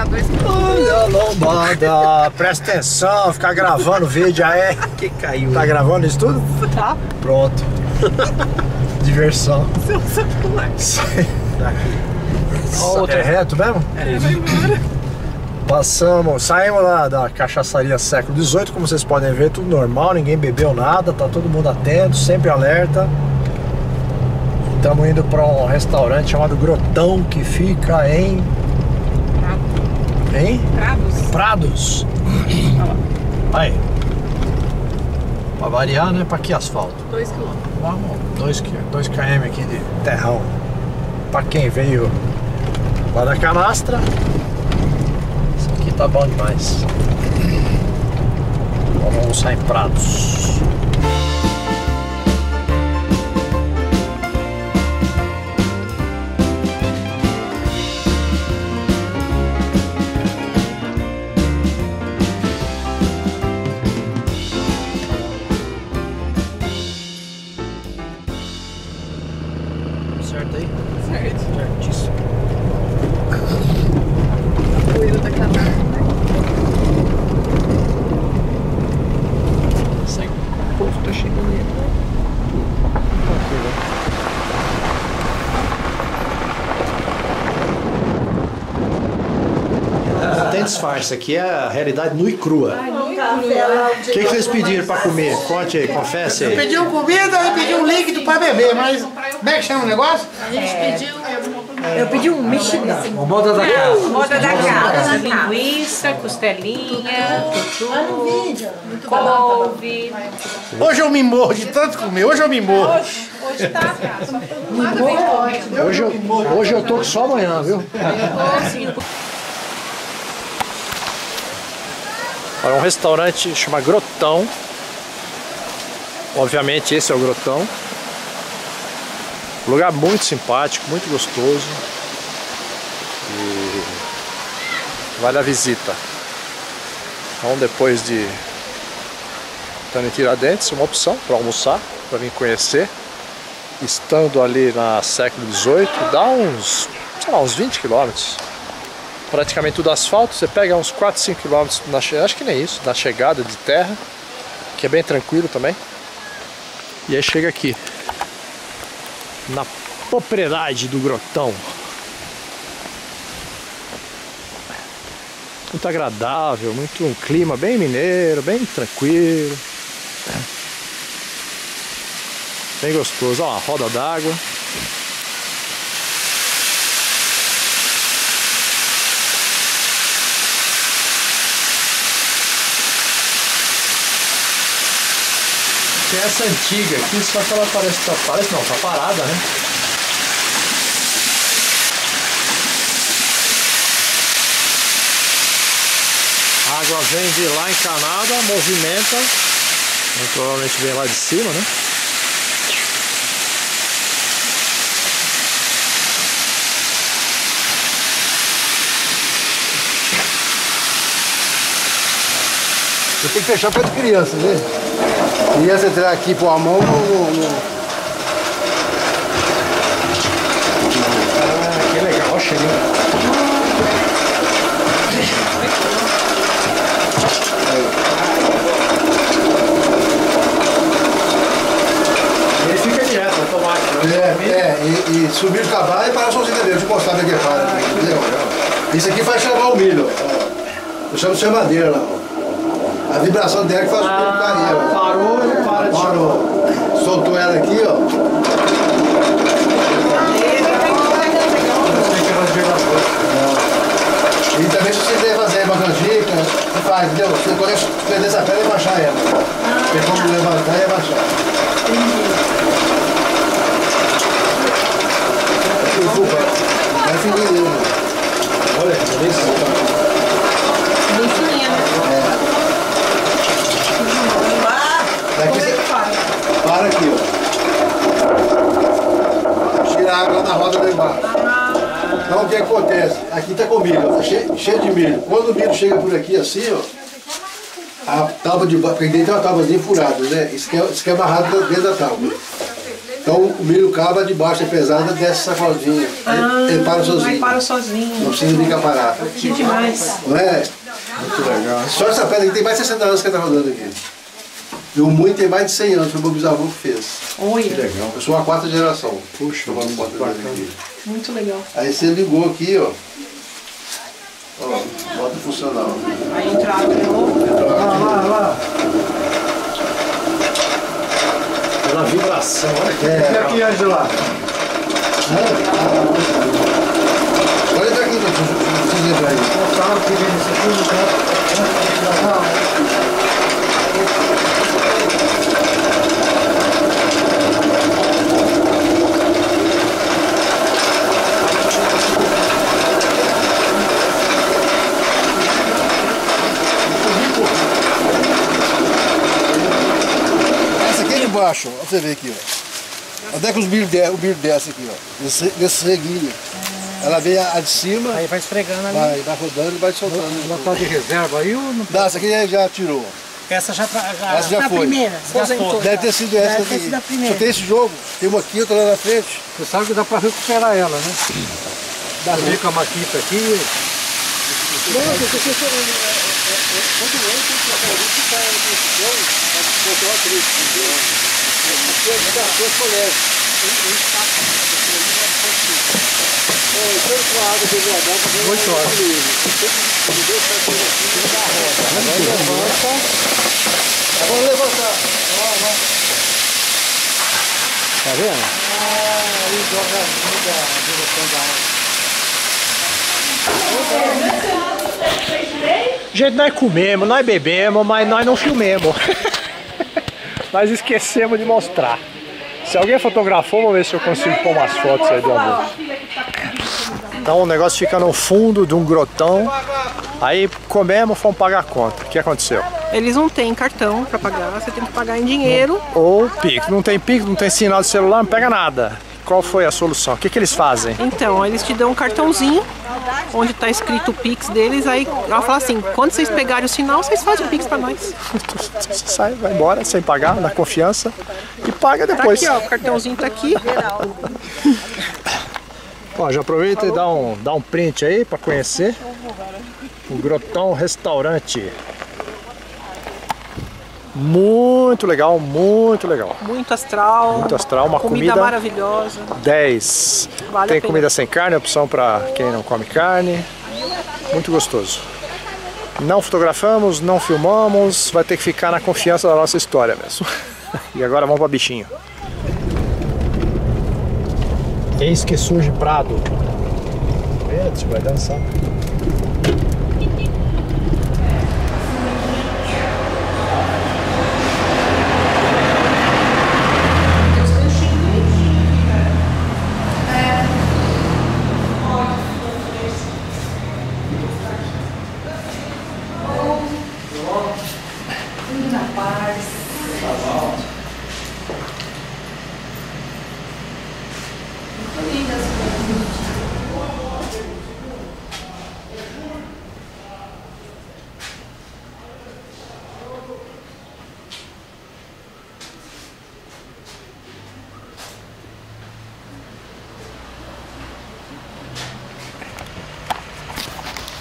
a 2 km. Olha a lombada, presta atenção, ficar gravando o vídeo aí. Que caiu. Tá gravando isso tudo? Tá. Pronto. Diversão. Seu celular. Tá aqui. Ó, é reto mesmo? É, vai embora. Passamos, saímos lá da cachaçaria século XVIII, como vocês podem ver, tudo normal, ninguém bebeu nada, tá todo mundo atento, sempre alerta. Estamos indo para um restaurante chamado Grotão, que fica em... Prados. Aí. Pra variar, né? Pra que asfalto? 2 km. 2 km aqui de terrão. Pra quem veio lá da canastra, isso aqui tá bom demais. Vamos almoçar em Prados. Certo aí? Certo. Certíssimo. A poeira tá cravada. Sai. O povo tá chegando aí. Não tem disfarce, aqui é a realidade nua e crua. O que vocês pediram pra comer? Conte aí, confesse aí. Pediu comida e pediu um líquido pra beber, mas... Como é que chama o negócio? A gente pediu... Eu pedi um mexidão. Uma moda da casa. Moda da casa. Linguiça, costelinha, couve. Hoje eu me morro de tanto comer. Hoje eu me morro. Hoje tá, cara. Hoje eu tô só amanhã, viu? É um restaurante chamado Grotão. Obviamente esse é o Grotão. Lugar muito simpático, muito gostoso e vale a visita. Então, depois de estar em Tiradentes, uma opção para almoçar, para vir conhecer. Estando ali na século XVIII, dá uns, sei lá, uns 20 km. Praticamente tudo asfalto, você pega uns 4, 5 km, acho que nem isso, na chegada de terra, que é bem tranquilo também. E aí chega aqui na propriedade do Grotão. Muito agradável, muito um clima bem mineiro, bem tranquilo, bem gostoso. Ó, a roda d'água. Tem essa antiga aqui, só que ela parece não, tá parada, né? A água vem de lá encanada, movimenta, provavelmente vem lá de cima, né? Eu tenho que fechar para as crianças, né? E ia entrar aqui por a mão Ah, que legal, cheguei. Ele fica direto, automático, né? E subir o cavalo e parar sozinho dele, de postar daqui para, entendeu? Isso aqui faz chavar o milho. Eu chamo de chamadeira lá. A vibração dela que faz o milho cair. Parou, ele para de chorar. Soltou ela aqui, ó. E também se você quiser fazer uma canjica, você faz, entendeu? Você pode prender essa pedra e baixar ela. Tem como levantar e abaixar. Vai fininho. Olha, que delícia. Bem fininho. Para aqui, ó. Tira a água da roda de baixo. Então o que acontece? Aqui tá com milho, ó. Cheio de milho. Quando o milho chega por aqui assim, ó, a tábua de baixo, porque dentro tem uma tábuazinha furada, né? Isso que é amarrado dentro da tábua. Então o milho cava de baixo é pesado, desce sacolinha. Ele para sozinho. Ele para sozinho. Não precisa de capará. Que demais. Não é? Muito legal. Só essa pedra aqui tem mais de 60 anos que ela tá rodando aqui. E o muito tem mais de 100 anos, foi o meu bisavô que fez. Oi. Que legal. Eu sou a quarta geração. Puxa, vamos botar aqui. Muito legal. Aí você ligou aqui, ó. Ó, bota funcional. Aí entra água de novo. Entra água. Olha lá. Pela vibração, olha que legal. E aqui, Angela? Olha daqui, baixo, ó, você vê aqui, ó. Até que os milho o milho desce aqui, ó. Desse reguinho. Ela vem a de cima. Aí vai esfregando ali. Vai rodando e vai soltando. No local de reserva aí ou não? Não, essa aqui já tirou. Essa já foi. Primeira. Deve ter sido essa aqui. Só tem esse jogo. Tem uma aqui, outra lá na frente. Você sabe que dá pra recuperar ela, né? Dá pra ver com a maquita aqui. Não, porque tá vendo? Aí joga a direção da água. Gente, nós comemos, nós bebemos, mas nós não filmemos. Nós esquecemos de mostrar. Se alguém fotografou, vou ver se eu consigo pôr umas fotos aí do amor. Então o negócio fica no fundo de um grotão. Aí comemos, fomos pagar a conta. O que aconteceu? Eles não têm cartão pra pagar, você tem que pagar em dinheiro. Ou Pix. Não tem Pix, não tem sinal de celular, não pega nada. Qual foi a solução? O que que eles fazem? Então, eles te dão um cartãozinho onde tá escrito o Pix deles, aí ela fala assim, quando vocês pegarem o sinal, vocês fazem o Pix pra nós. Você sai, vai embora sem pagar, na confiança, e paga depois. Tá aqui, ó, o cartãozinho tá aqui. Bom, já aproveita e dá um print aí pra conhecer o Grotão Restaurante. Muito legal, muito legal. Muito astral. Muito astral, uma comida maravilhosa. 10. Vale tem comida sem carne, opção para quem não come carne. Muito gostoso. Não fotografamos, não filmamos, vai ter que ficar na confiança da nossa história mesmo. E agora vamos para Bichinho. Eis que surge Prado. Eita, vai dançar.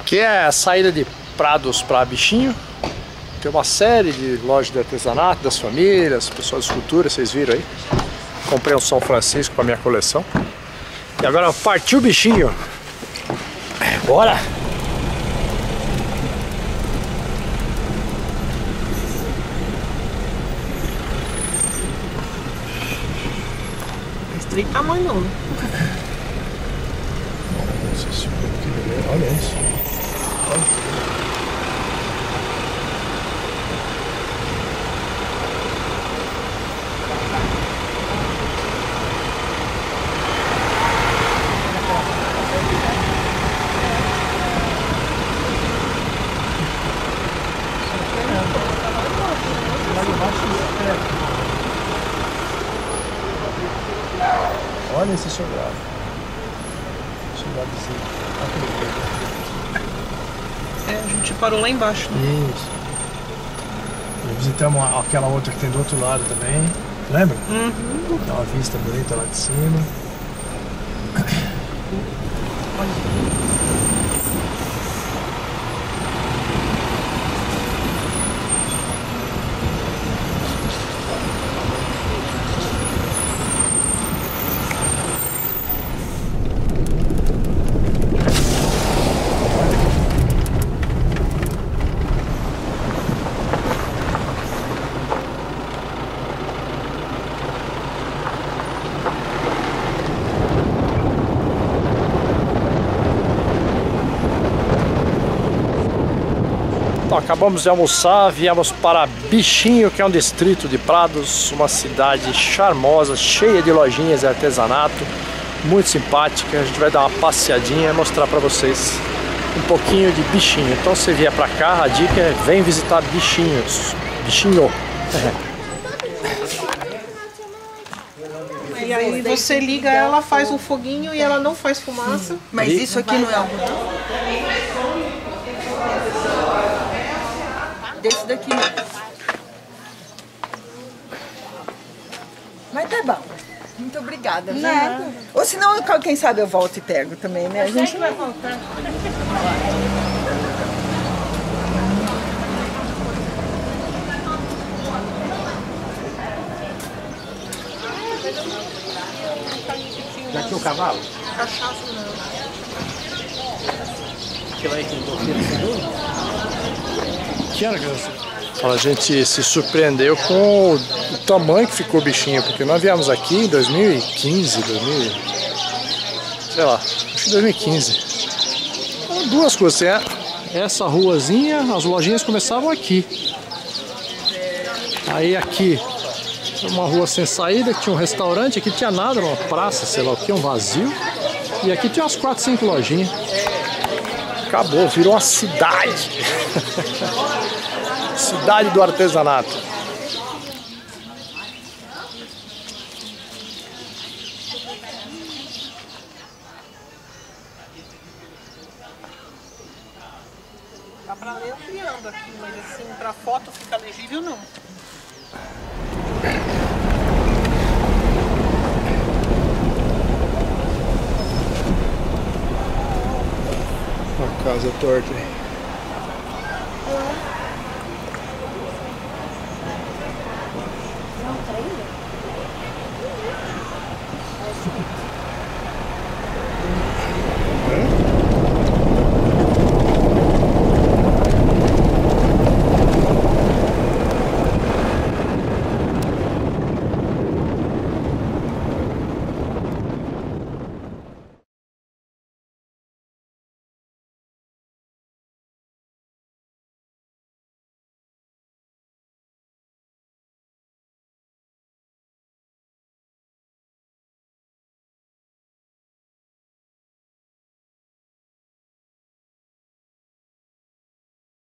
Aqui é a saída de Prados para Bichinho. Tem uma série de lojas de artesanato, das famílias, pessoal de escultura, vocês viram aí. Comprei um São Francisco para minha coleção. E agora partiu o Bichinho. Bora! Não tem tamanho não. Olha isso. Olha esse sobrado. É, a gente parou lá embaixo, né? Isso. E visitamos aquela outra que tem do outro lado também. Lembra? Uhum. Dá uma vista bonita lá de cima. Acabamos de almoçar, viemos para Bichinho, que é um distrito de Prados, uma cidade charmosa, cheia de lojinhas de artesanato, muito simpática. A gente vai dar uma passeadinha e mostrar para vocês um pouquinho de Bichinho. Então, se vier para cá, a dica é vem visitar Bichinhos. Bichinho. E aí você liga, ela faz um foguinho e ela não faz fumaça. Mas isso aqui não é algodão? Esse daqui. Mas tá bom. Muito obrigada. Né? Ou senão, quem sabe eu volto e pego também, né? A gente vai voltar. Daqui o cavalo? Cachaça não. Que vai com o a gente se surpreendeu com o tamanho que ficou o Bichinho, porque nós viemos aqui em 2015, 2000, sei lá, acho que 2015. Então, duas coisas, essa ruazinha, as lojinhas começavam aqui. Aí aqui, uma rua sem saída, que tinha um restaurante, aqui tinha nada, uma praça, sei lá o que, um vazio. E aqui tinha umas 4, 5 lojinhas. Acabou, virou uma cidade. Cidade do artesanato. Dá pra ler ampliando aqui, mas assim, pra foto fica legível não. Casa torta.